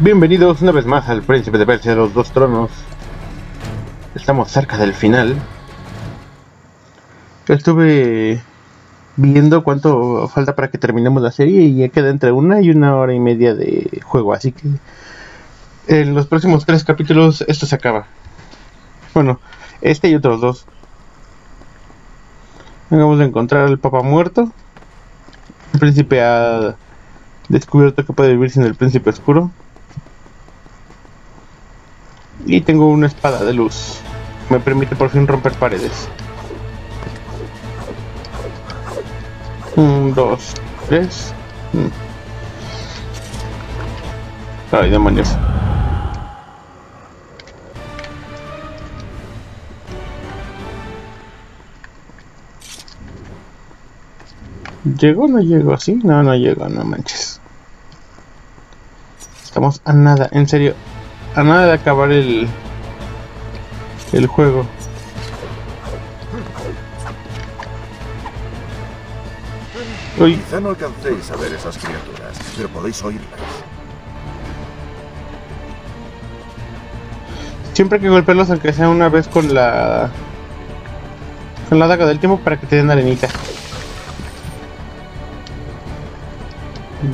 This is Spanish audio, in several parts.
Bienvenidos una vez más al Príncipe de Persia de los Dos Tronos. Estamos cerca del final. Estuve viendo cuánto falta para que terminemos la serie y ya queda entre 1 y 1 hora y media de juego, así que en los próximos 3 capítulos esto se acaba. Bueno, este y otros 2. Vamos a encontrar al Papa muerto. El príncipe ha descubierto que puede vivir sin el Príncipe Oscuro. Y tengo una espada de luz. Me permite por fin romper paredes. 1, 2, 3. Ay, demonios. ¿Llegó o no llegó así? No, no llegó, no manches. Estamos a nada, en serio. A nada de acabar el juego. Uy. Quizá no alcancéis a ver esas criaturas, pero podéis oírlas. Siempre que golpearlos, aunque sea una vez con la daga del tiempo, para que te den arenita.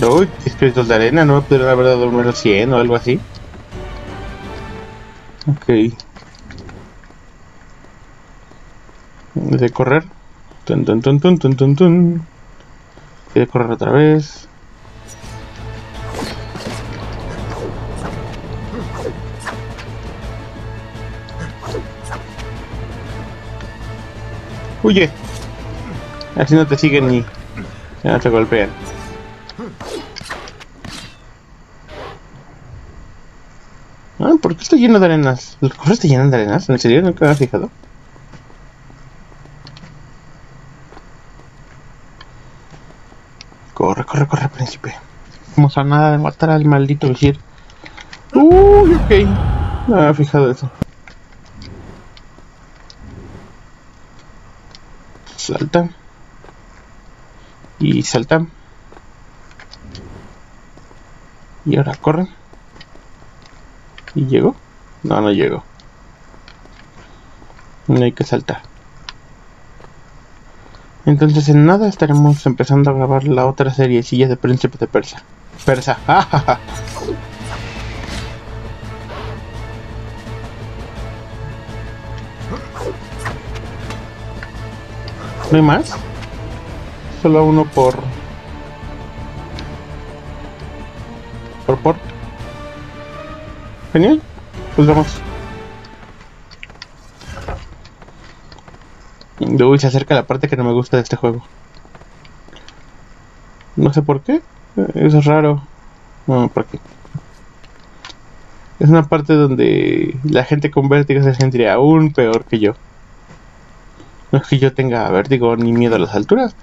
Uy, espíritus de arena, no me pudieron haber dado número 100 o algo así. Ok. De correr. Tun, tun, tun, tun, tun, tun, tun. De correr otra vez. Huye. Así no te siguen ni... ya no te golpean. Ah, ¿por qué está lleno de arenas? ¿Los cofres te llenan de arenas? ¿En serio? ¿Nunca me has fijado? Corre, corre, corre, príncipe. Vamos a nada de matar al maldito visir. Uy, ok. No me había fijado eso. Salta. Y salta. Y ahora corre. ¿Y llegó? No, no llegó. No hay que saltar. Entonces en nada estaremos empezando a grabar la otra seriecilla de Príncipe de Persia. Persa. ¿No hay más? Solo uno por. Genial, pues vamos. Uy, se acerca la parte que no me gusta de este juego. No sé por qué. Eso es raro. No, ¿por qué? Es una parte donde la gente con vértigo se sentiría aún peor que yo. No es que yo tenga vértigo ni miedo a las alturas.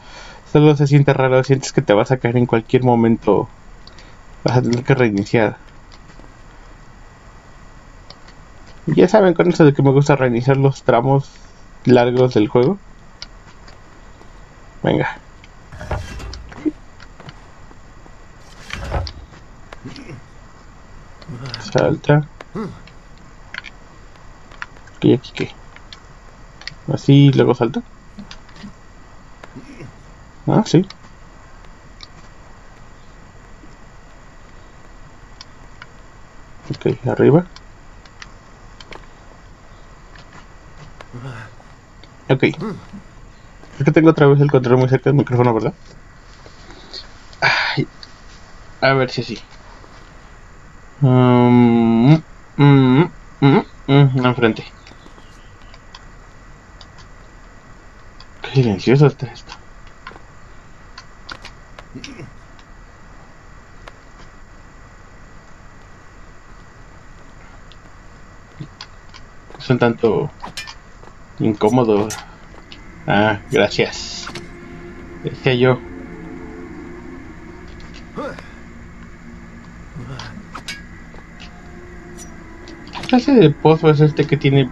Solo se siente raro, sientes que te vas a caer en cualquier momento. Vas a tener que reiniciar. Ya saben con eso de que me gusta reiniciar los tramos largos del juego. Venga. Salta. ¿Y aquí qué? Así, luego salta. Ah, sí. Ok, arriba. Ok. Es que tengo otra vez el control muy cerca del micrófono, ¿verdad? Ay, a ver si así. Enfrente. Qué silencioso está esto. Son tanto... incómodo. Ah, gracias. Decía yo. ¿Qué clase de pozo es este que tiene?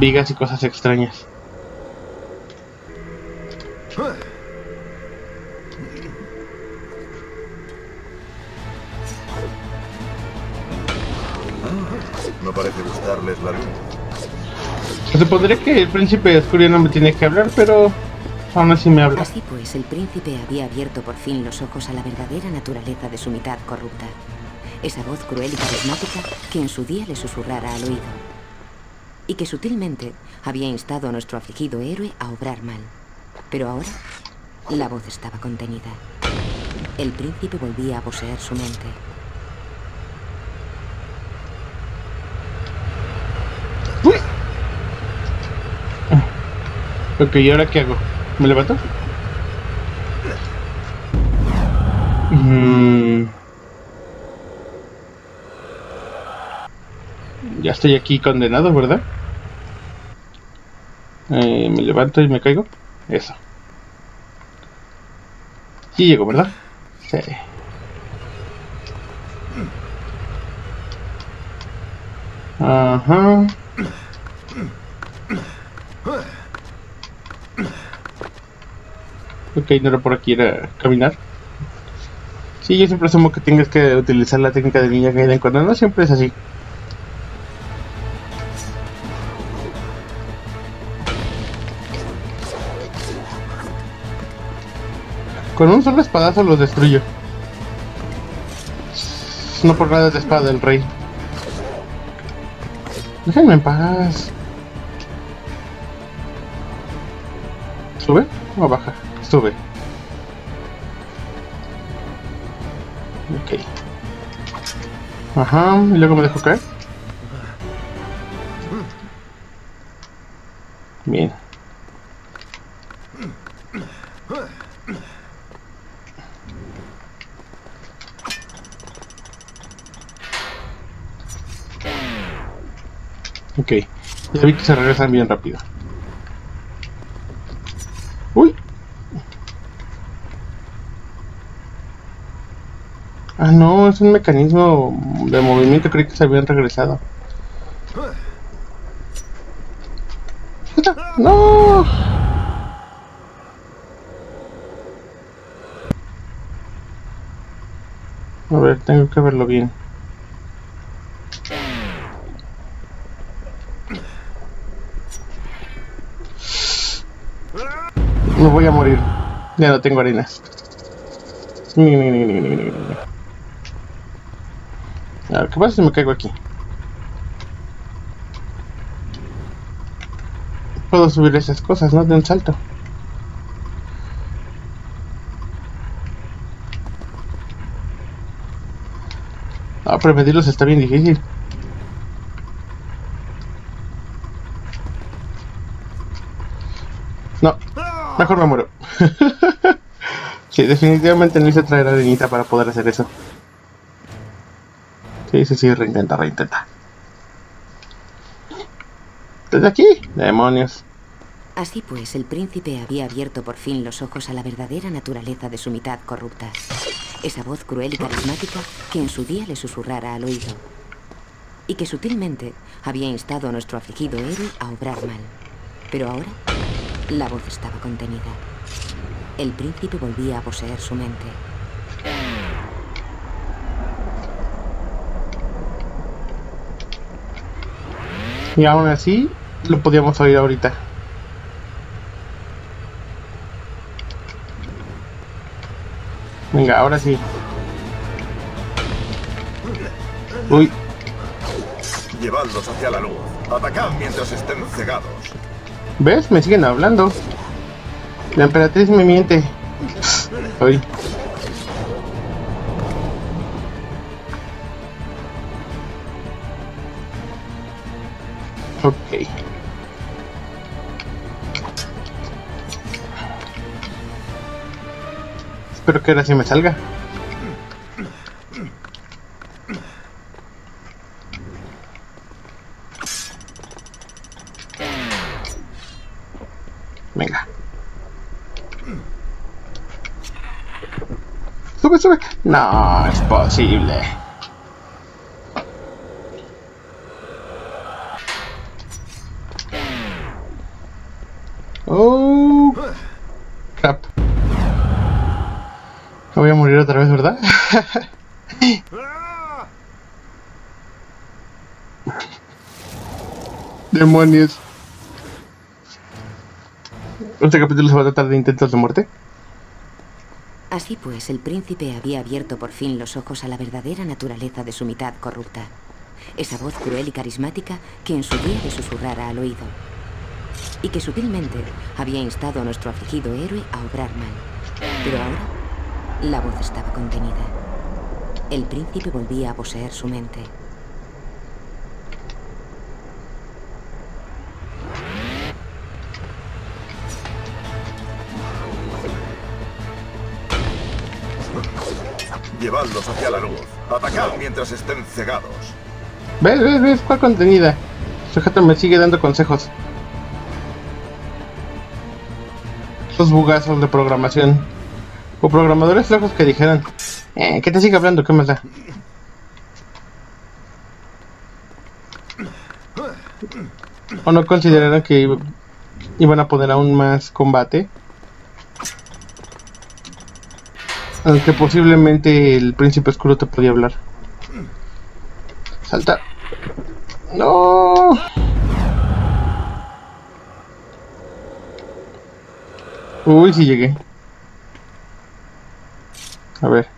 Vigas y cosas extrañas. No parece gustarles la luz. Se supondría que el príncipe oscuro no me tiene que hablar, pero aún así me habla. Así pues, el príncipe había abierto por fin los ojos a la verdadera naturaleza de su mitad corrupta. Esa voz cruel y carismática que en su día le susurrara al oído. Y que sutilmente había instado a nuestro afligido héroe a obrar mal. Pero ahora, la voz estaba contenida. El príncipe volvía a poseer su mente. ¡Uy! Ok, ¿y ahora qué hago? ¿Me levanto? Ya estoy aquí condenado, ¿verdad? Me levanto y me caigo. Eso. Y llego, ¿verdad? Sí. Ajá. Ok, no era por aquí, era caminar. Sí, yo siempre asumo que tengas que utilizar la técnica de niña caída en cuando no siempre es así. Con un solo espadazo los destruyo. No por nada es la espada del rey. Déjenme en paz. ¿Sube o baja? Sube. Ok. Ajá, y luego me dejo caer. Bien. Ok, ya vi que se regresan bien rápido. ¡Uy! Ah, no, es un mecanismo de movimiento, creí que se habían regresado. ¡No! A ver, tengo que verlo bien. No voy a morir. Ya no tengo harinas. A ver, ¿qué pasa si me caigo aquí? Puedo subir esas cosas, ¿no? De un salto. Ah, prevenirlos está bien difícil. No. Mejor me muero. Sí, definitivamente no hice traer arenita para poder hacer eso. Sí, reintenta. ¿Desde aquí? ¡Demonios! Así pues, el príncipe había abierto por fin los ojos a la verdadera naturaleza de su mitad corrupta. Esa voz cruel y carismática que en su día le susurrara al oído. Y que sutilmente había instado a nuestro afligido héroe a obrar mal. Pero ahora... la voz estaba contenida. El príncipe volvía a poseer su mente. Y aún así, lo podíamos oír ahorita. Venga, ahora sí. Uy. Llevadlos hacia la luz. Atacad mientras estén cegados. ¿Ves? Me siguen hablando. La emperatriz me miente. Ay. Ok. Espero que ahora sí me salga. No, es posible. Oh, crap. Me voy a morir otra vez, ¿verdad? Demonios. Este capítulo se va a tratar de intentos de muerte. Así pues, el príncipe había abierto por fin los ojos a la verdadera naturaleza de su mitad corrupta. Esa voz cruel y carismática que en su día le susurrara al oído. Y que sutilmente había instado a nuestro afligido héroe a obrar mal. Pero ahora, la voz estaba contenida. El príncipe volvía a poseer su mente. Llevadlos hacia la luz. Atacad mientras estén cegados. ¿Ves? Está contenida. Sujeto me sigue dando consejos. Estos bugazos de programación. O programadores locos que dijeran. Que te siga hablando, ¿qué más da? O no consideraron que iban a poner aún más combate. Aunque posiblemente el príncipe oscuro te podía hablar. Salta. No. Uy, sí llegué. A ver.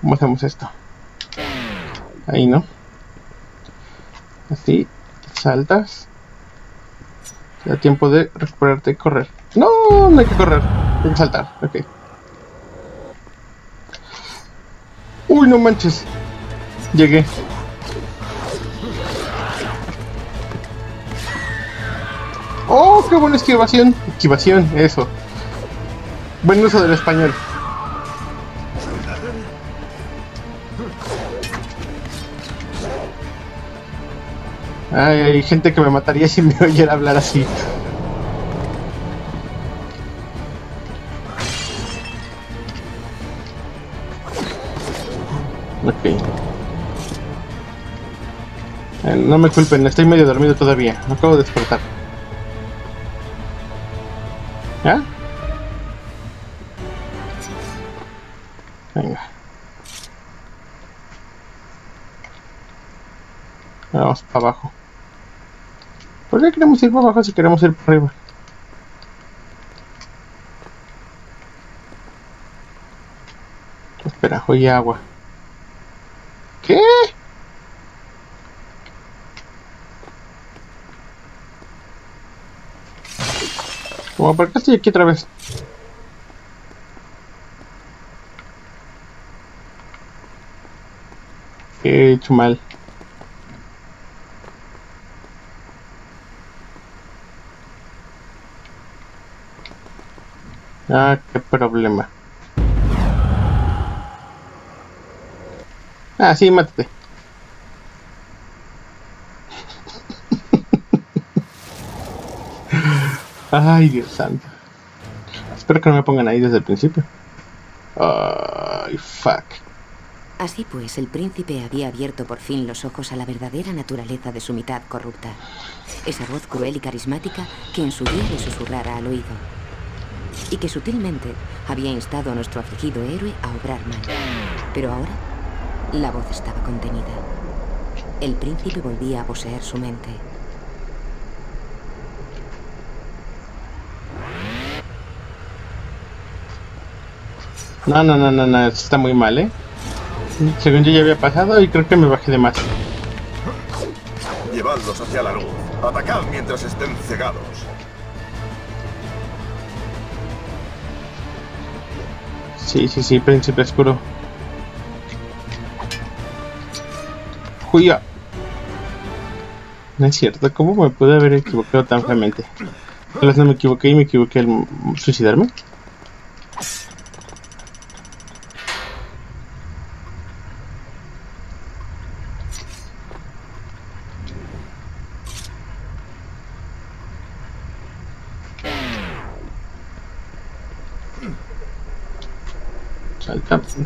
¿Cómo hacemos esto? Ahí, ¿no? Así. Saltas. Te da tiempo de recuperarte y correr. No, no hay que correr. Hay que saltar. Ok. Uy, no manches. Llegué. Oh, qué buena esquivación. Esquivación, eso. Buen uso del español. Ay, hay gente que me mataría si me oyera hablar así. No me culpen, estoy medio dormido todavía. Me acabo de despertar. ¿Ya? Venga. Vamos para abajo. ¿Por qué queremos ir para abajo si queremos ir para arriba? Espera, hoy hay agua. ¿Qué? Como por qué estoy aquí otra vez. He hecho mal. Ah, qué problema. Ah, sí, mátate. Ay, Dios santo. Espero que no me pongan ahí desde el principio. Ay, fuck. Así pues, el príncipe había abierto por fin los ojos a la verdadera naturaleza de su mitad corrupta. Esa voz cruel y carismática que en su día le susurrara al oído. Y que sutilmente había instado a nuestro afligido héroe a obrar mal. Pero ahora, la voz estaba contenida. El príncipe volvía a poseer su mente. No, esto está muy mal, ¿eh? Según yo ya había pasado y creo que me bajé de más. Llevadlos hacia la luz. Atacad mientras estén cegados. Sí, príncipe oscuro. ¡Juya! No es cierto, ¿cómo me pude haber equivocado tan feamente? Tal vez no me equivoqué y me equivoqué al suicidarme.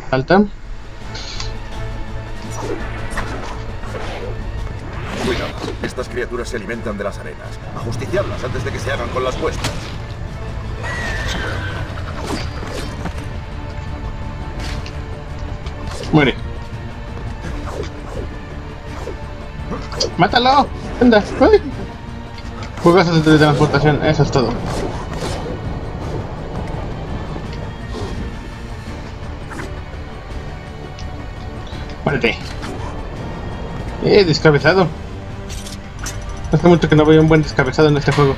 Salta. Cuidado, estas criaturas se alimentan de las arenas. Ajusticiarlas antes de que se hagan con las puestas. Muere. ¡Mátalo! Anda, ¿vale? Juegas de teletransportación, eso es todo. Muérete. Descabezado. Hace mucho que no veo un buen descabezado en este juego.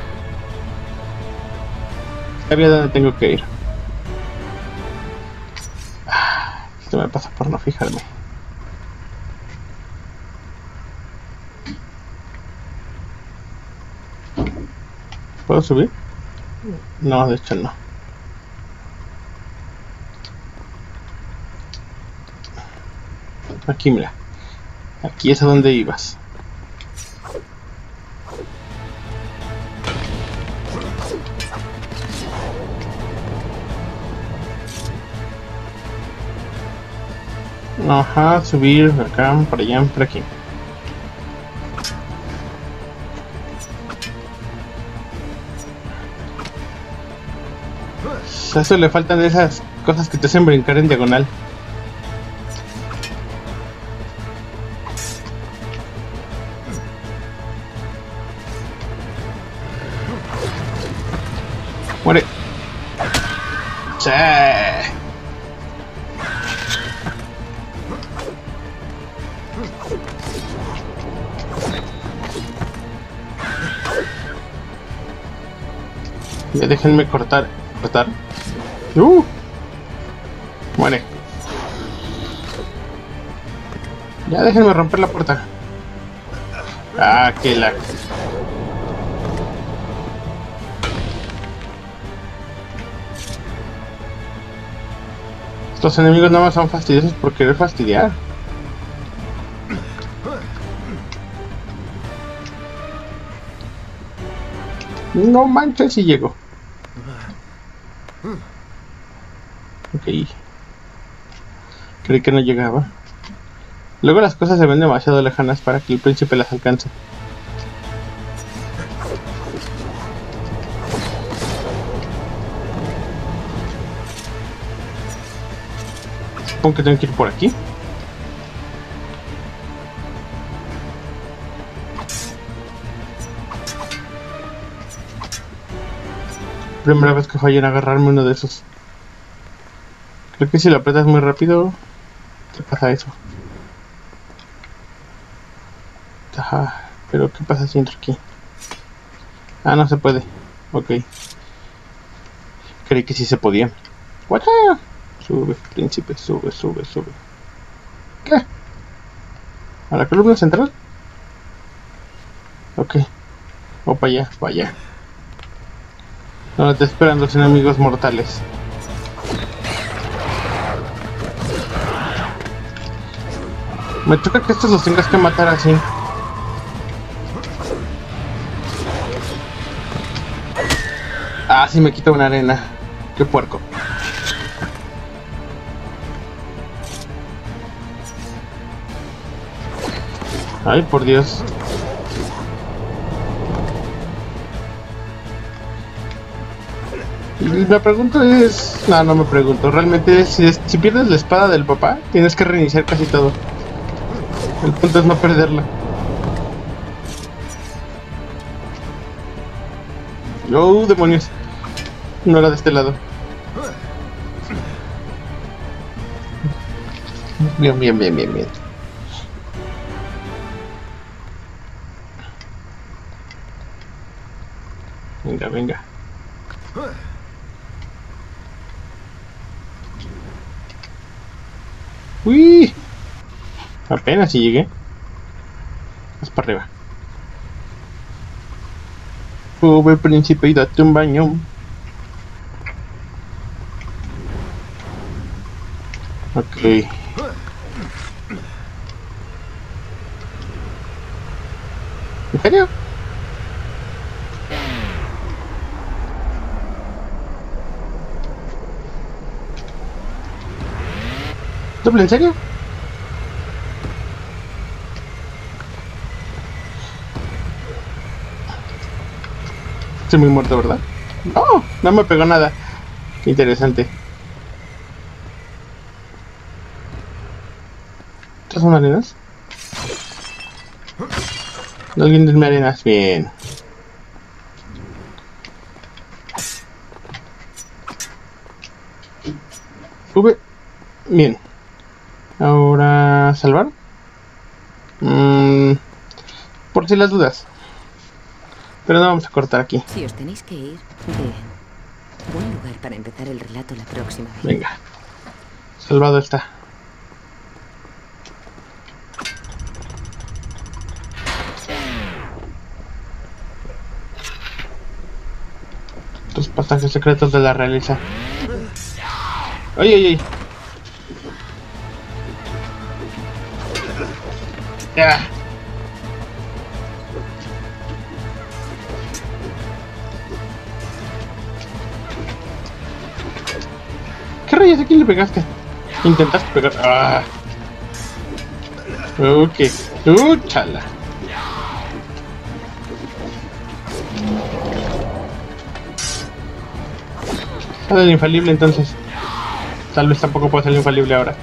Sabía dónde tengo que ir. Esto me pasa por no fijarme. ¿Puedo subir? No, de hecho no. Aquí, mira. Aquí es a donde ibas. Ajá, subir acá, para allá, para aquí. A eso le faltan esas cosas que te hacen brincar en diagonal. Muere. ¡Sí! Ya déjenme cortar. Muere. Ya déjenme romper la puerta. Ah, qué lag. Estos enemigos nada más son fastidiosos por querer fastidiar. No manches, si llego. Ok. Creí que no llegaba. Luego las cosas se ven demasiado lejanas para que el príncipe las alcance. Supongo que tengo que ir por aquí. Primera vez que fallo en agarrarme uno de esos. Creo que si lo apretas muy rápido, te pasa eso. Ajá, pero ¿qué pasa si entro aquí? Ah, no se puede. Ok. Creí que sí se podía. What? Sube, príncipe, sube. ¿Qué? ¿A la columna central? Ok. O para allá, Donde te esperan los enemigos mortales. Me choca que estos los tengas que matar así. Ah, sí me quita una arena. Qué puerco. Ay, por Dios. La pregunta es... No, no me pregunto. Realmente si pierdes la espada del papá, tienes que reiniciar casi todo. El punto es no perderla. ¡Oh, demonios! No era de este lado. Bien. Venga. Uy, apenas si llegué. Más para arriba. Pobre príncipe, y date un baño. Ok. ¿En serio? ¿Doble en serio? Estoy muy muerto, ¿verdad? No, no me pegó nada. Qué interesante. ¿Estas son arenas? Los lindes marinas, bien. Sube. Bien. Ahora salvar. Por si las dudas. Pero no vamos a cortar aquí. Si os tenéis que ir, bien. Buen lugar para empezar el relato la próxima vez. Venga. Salvado está. Los pasajes secretos de la realeza. ¡Ay, ay, ay! ¡Ya! ¿Qué rayos? ¿A quién le pegaste? Intentaste pegar. ¡Ah! Ok. ¡Úchala! Sale el infalible entonces. Tal vez tampoco pueda ser el infalible ahora.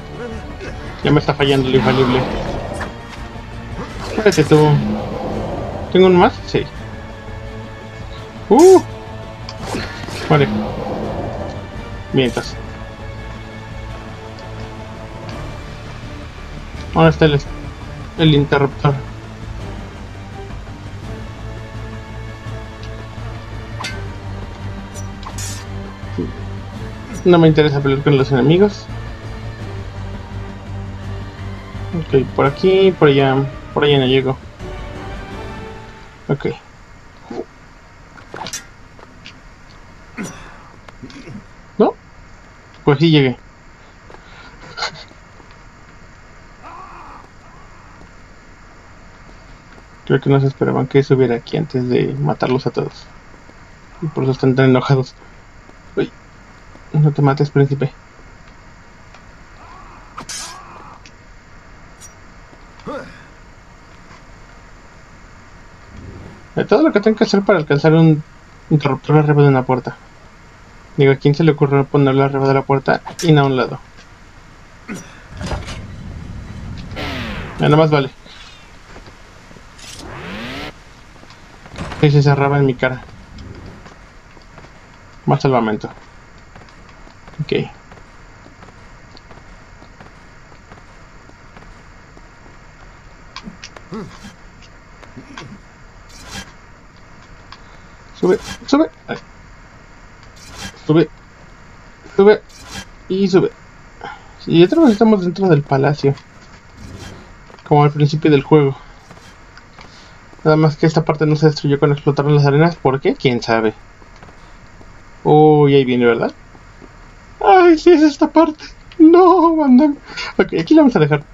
Ya me está fallando el infalible. Espérate tú. ¿Tengo un más? Sí. Vale. Mientras. Ahora está el interruptor. No me interesa pelear con los enemigos. Ok, por aquí, por allá. Por allá no llego. Ok. ¿No? Pues sí llegué. Creo que no se esperaban que subiera aquí antes de matarlos a todos. Y por eso están tan enojados. Uy. No te mates, príncipe. De todo lo que tengo que hacer para alcanzar un interruptor arriba de una puerta. Digo, ¿a quién se le ocurrió ponerlo arriba de la puerta y no a un lado? Nada más vale. Y se cerraba en mi cara. Más salvamento. Ok. Sube, sube. Ay. Sube. Sube. Y sube. Y otra vez estamos dentro del palacio. Como al principio del juego. Nada más que esta parte no se destruyó cuando explotaron las arenas. ¿Por qué? ¿Quién sabe? Uy, ahí viene, ¿verdad? ¡Ay, sí es esta parte! ¡No, mandame! Ok, aquí la vamos a dejar.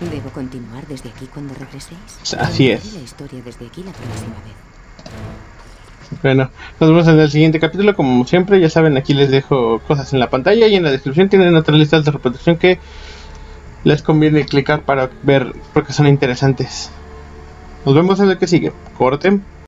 Debo continuar desde aquí cuando regreséis. Así es. La historia desde aquí la próxima vez. Bueno, nos vemos en el siguiente capítulo. Como siempre, ya saben, aquí les dejo cosas en la pantalla y en la descripción tienen otras listas de reproducción que les conviene clicar para ver porque son interesantes. Nos vemos en el que sigue. Corten.